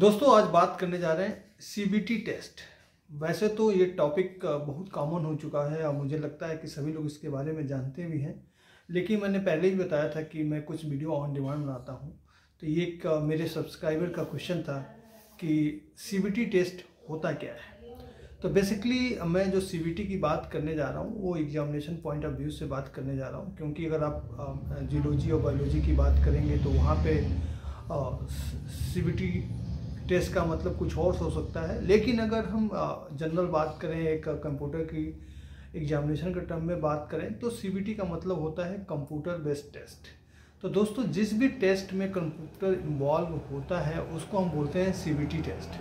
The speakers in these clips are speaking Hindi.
दोस्तों आज बात करने जा रहे हैं CBT टेस्ट। वैसे तो ये टॉपिक बहुत कॉमन हो चुका है और मुझे लगता है कि सभी लोग इसके बारे में जानते भी हैं, लेकिन मैंने पहले ही बताया था कि मैं कुछ वीडियो ऑन डिमांड बनाता हूँ। तो ये एक मेरे सब्सक्राइबर का क्वेश्चन था कि CBT टेस्ट होता क्या है। तो बेसिकली मैं जो CBT की बात करने जा रहा हूँ वो एग्जामिनेशन पॉइंट ऑफ व्यू से बात करने जा रहा हूँ, क्योंकि अगर आप जियोलॉजी और बायोलॉजी की बात करेंगे तो वहाँ पर CBT टेस्ट का मतलब कुछ और हो सकता है। लेकिन अगर हम जनरल बात करें, एक कंप्यूटर की एग्जामिनेशन के टर्म में बात करें, तो CBT का मतलब होता है कंप्यूटर बेस्ड टेस्ट। तो दोस्तों जिस भी टेस्ट में कंप्यूटर इन्वॉल्व होता है उसको हम बोलते हैं CBT टेस्ट।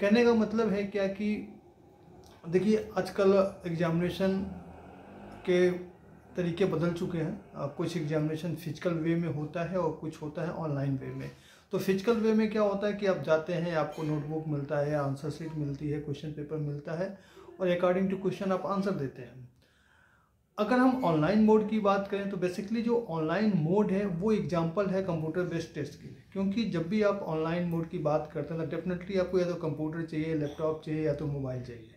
कहने का मतलब है क्या कि देखिए आजकल एग्जामिनेशन के तरीके बदल चुके हैं। कुछ एग्जामिनेशन फिजिकल वे में होता है और कुछ होता है ऑनलाइन वे में। तो फिजिकल वे में क्या होता है कि आप जाते हैं, आपको नोटबुक मिलता है, आंसर शीट मिलती है, क्वेश्चन पेपर मिलता है और अकॉर्डिंग टू क्वेश्चन आप आंसर देते हैं। अगर हम ऑनलाइन मोड की बात करें तो बेसिकली जो ऑनलाइन मोड है वो एग्जाम्पल है कंप्यूटर बेस्ड टेस्ट के लिए, क्योंकि जब भी आप ऑनलाइन मोड की बात करते हैं तो डेफिनेटली आपको या तो कंप्यूटर चाहिए, लैपटॉप चाहिए या तो मोबाइल चाहिए।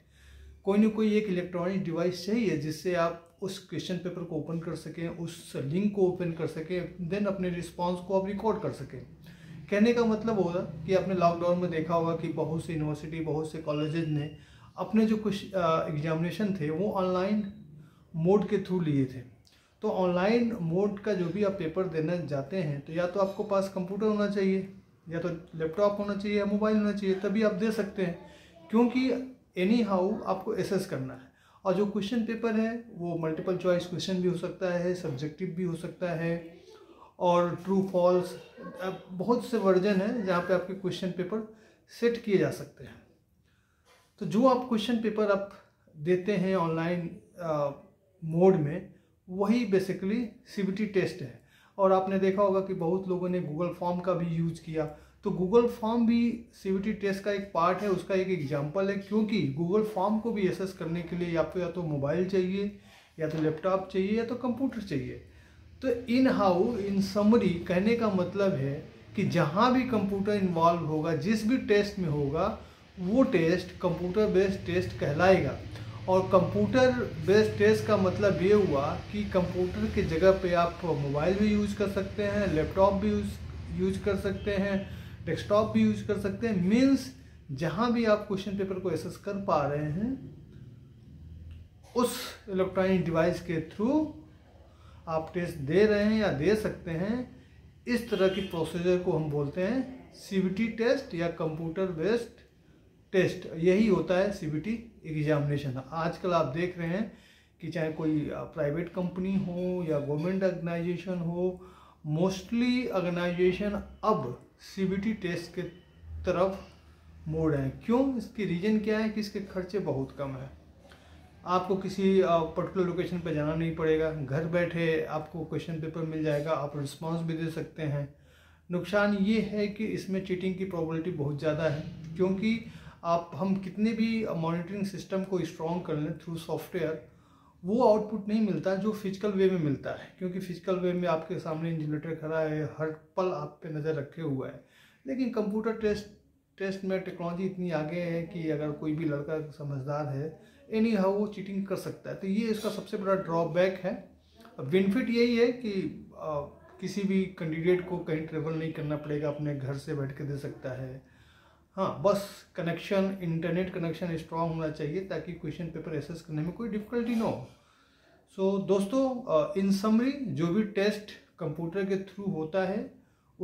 कोई ना कोई एक इलेक्ट्रॉनिक डिवाइस चाहिए जिससे आप उस क्वेश्चन पेपर को ओपन कर सकें, उस लिंक को ओपन कर सकें, देन अपने रिस्पॉन्स को आप रिकॉर्ड कर सकें। कहने का मतलब होगा कि आपने लॉकडाउन में देखा होगा कि बहुत से यूनिवर्सिटी, बहुत से कॉलेजेज ने अपने जो कुछ एग्जामिनेशन थे वो ऑनलाइन मोड के थ्रू लिए थे। तो ऑनलाइन मोड का जो भी आप पेपर देने जाते हैं तो या तो आपको पास कंप्यूटर होना चाहिए, या तो लैपटॉप होना चाहिए, या मोबाइल होना चाहिए, तभी आप दे सकते हैं, क्योंकि एनी हाउ आपको एसेस करना है। और जो क्वेश्चन पेपर है वो मल्टीपल चॉइस क्वेश्चन भी हो सकता है, सब्जेक्टिव भी हो सकता है और ट्रू फॉल्स, बहुत से वर्जन हैं जहाँ पे आपके क्वेश्चन पेपर सेट किए जा सकते हैं। तो जो आप क्वेश्चन पेपर आप देते हैं ऑनलाइन मोड में वही बेसिकली CBT टेस्ट है। और आपने देखा होगा कि बहुत लोगों ने गूगल फॉर्म का भी यूज किया, तो गूगल फॉर्म भी CBT टेस्ट का एक पार्ट है, उसका एक एग्जाम्पल है, क्योंकि गूगल फॉर्म को भी एसेस करने के लिए आपको या तो मोबाइल चाहिए, या तो लैपटॉप चाहिए, या तो कंप्यूटर चाहिए। तो इन हाउ इन समरी कहने का मतलब है कि जहाँ भी कंप्यूटर इन्वॉल्व होगा, जिस भी टेस्ट में होगा, वो टेस्ट कंप्यूटर बेस्ड टेस्ट कहलाएगा। और कंप्यूटर बेस्ड टेस्ट का मतलब ये हुआ कि कंप्यूटर के जगह पे आप मोबाइल भी यूज़ कर सकते हैं, लैपटॉप भी यूज कर सकते हैं, डेस्कटॉप भी यूज कर सकते हैं। मीन्स जहाँ भी आप क्वेश्चन पेपर को एसेस कर पा रहे हैं उस इलेक्ट्रॉनिक डिवाइस के थ्रू आप टेस्ट दे रहे हैं या दे सकते हैं। इस तरह की प्रोसीजर को हम बोलते हैं CBT टेस्ट या कंप्यूटर बेस्ड टेस्ट। यही होता है CBT एग्जामिनेशन। आजकल आप देख रहे हैं कि चाहे कोई प्राइवेट कंपनी हो या गवर्नमेंट ऑर्गेनाइजेशन हो, मोस्टली ऑर्गेनाइजेशन अब CBT टेस्ट के तरफ मोड़ हैं। क्यों? इसकी रीज़न क्या है कि इसके खर्चे बहुत कम हैं। आपको किसी पर्टिकुलर लोकेशन पर जाना नहीं पड़ेगा, घर बैठे आपको क्वेश्चन पेपर मिल जाएगा, आप रिस्पांस भी दे सकते हैं। नुकसान ये है कि इसमें चीटिंग की प्रोबेबिलिटी बहुत ज़्यादा है, क्योंकि हम कितने भी मॉनिटरिंग सिस्टम को स्ट्रॉन्ग कर लें थ्रू सॉफ्टवेयर, वो आउटपुट नहीं मिलता जो फिजिकल वे में मिलता है, क्योंकि फिजिकल वे में आपके सामने इंजीनियर खड़ा है, हर पल आप पे नज़र रखे हुआ है। लेकिन कंप्यूटर टेस्ट में टेक्नोलॉजी इतनी आगे है कि अगर कोई भी लड़का समझदार है एनी हाउ वो चीटिंग कर सकता है। तो ये इसका सबसे बड़ा ड्रॉबैक है। बेनिफिट यही है कि किसी भी कैंडिडेट को कहीं ट्रेवल नहीं करना पड़ेगा, अपने घर से बैठ के दे सकता है। हाँ, बस कनेक्शन, इंटरनेट कनेक्शन स्ट्रांग होना चाहिए ताकि क्वेश्चन पेपर एसेस करने में कोई डिफिकल्टी ना हो। सो दोस्तों इन समरी जो भी टेस्ट कंप्यूटर के थ्रू होता है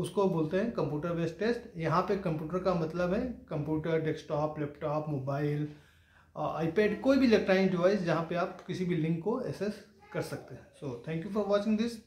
उसको बोलते हैं कंप्यूटर बेस्ड टेस्ट। यहाँ पे कंप्यूटर का मतलब है computer, desktop, laptop, mobile, iPad, कोई भी इलेक्ट्रॉनिक डिवाइस जहाँ पे आप किसी भी लिंक को एसेस कर सकते हैं। So thank you for watching this.